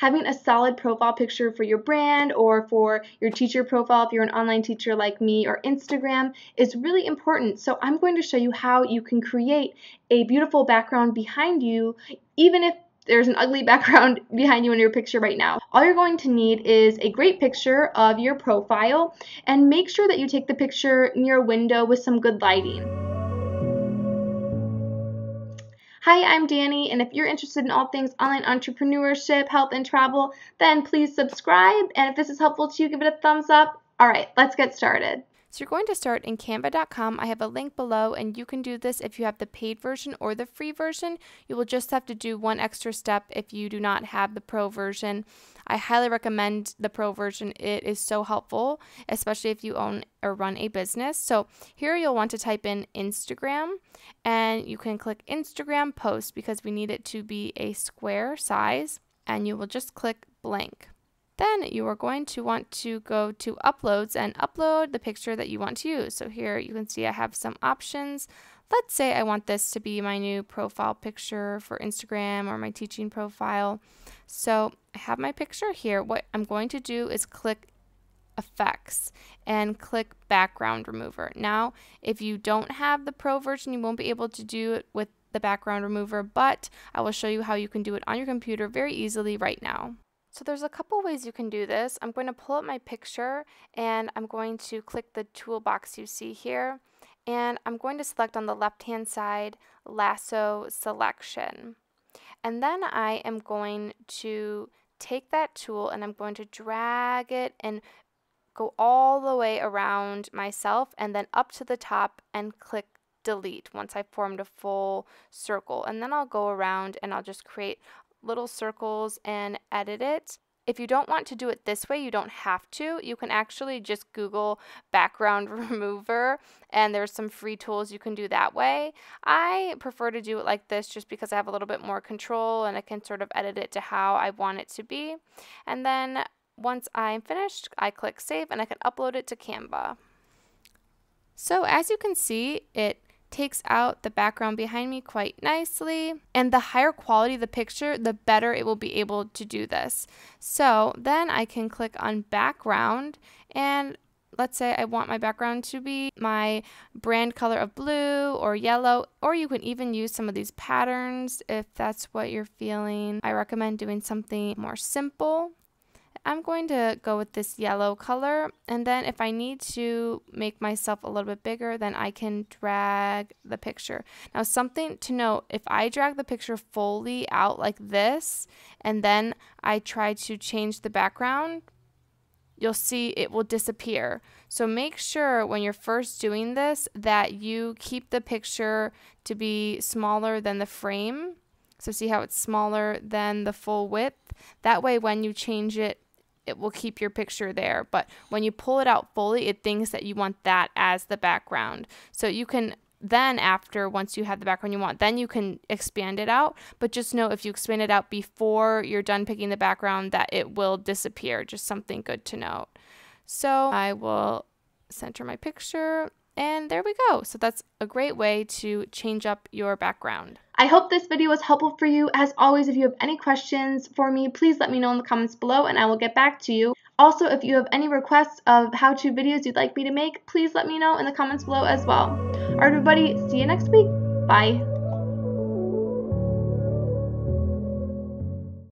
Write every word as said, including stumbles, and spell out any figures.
having a solid profile picture for your brand or for your teacher profile if you're an online teacher like me, or Instagram, is really important. So I'm going to show you how you can create a beautiful background behind you, even if there's an ugly background behind you in your picture right now. All you're going to need is a great picture of your profile, and make sure that you take the picture near a window with some good lighting. Hi, I'm Danie, and if you're interested in all things online entrepreneurship, health, and travel, then please subscribe, and if this is helpful to you, give it a thumbs up. All right, let's get started. So you're going to start in Canva dot com. I have a link below, and you can do this if you have the paid version or the free version. You will just have to do one extra step if you do not have the pro version. I highly recommend the pro version. It is so helpful, especially if you own or run a business. So here you'll want to type in Instagram, and you can click Instagram post because we need it to be a square size, and you will just click blank. Then you are going to want to go to uploads and upload the picture that you want to use. So here you can see I have some options. Let's say I want this to be my new profile picture for Instagram or my teaching profile. So I have my picture here. What I'm going to do is click effects and click background remover. Now, if you don't have the pro version, you won't be able to do it with the background remover, but I will show you how you can do it on your computer very easily right now. So there's a couple ways you can do this. I'm going to pull up my picture, and I'm going to click the toolbox you see here, and I'm going to select on the left-hand side, Lasso Selection. And then I am going to take that tool, and I'm going to drag it and go all the way around myself and then up to the top and click Delete once I've formed a full circle. And then I'll go around and I'll just create little circles and edit it. If you don't want to do it this way, you don't have to. You can actually just Google background remover, and there's some free tools you can do that way. I prefer to do it like this just because I have a little bit more control, and I can sort of edit it to how I want it to be. And then once I'm finished, I click save, and I can upload it to Canva. So as you can see, it takes out the background behind me quite nicely, and the higher quality the picture, the better it will be able to do this. So then I can click on background, and let's say I want my background to be my brand color of blue or yellow, or you can even use some of these patterns if that's what you're feeling. I recommend doing something more simple. I'm going to go with this yellow color, and then if I need to make myself a little bit bigger, then I can drag the picture. Now, something to note, if I drag the picture fully out like this, and then I try to change the background, you'll see it will disappear. So make sure when you're first doing this that you keep the picture to be smaller than the frame. So see how it's smaller than the full width? That way when you change it, it will keep your picture there, but when you pull it out fully, it thinks that you want that as the background. So you can then, after, once you have the background you want, then you can expand it out, but just know if you expand it out before you're done picking the background that it will disappear. Just something good to note. So I will center my picture, and there we go. So that's a great way to change up your background. I hope this video was helpful for you. As always, if you have any questions for me, please let me know in the comments below, and I will get back to you. Also, if you have any requests of how-to videos you'd like me to make, please let me know in the comments below as well. All right, everybody, see you next week. Bye.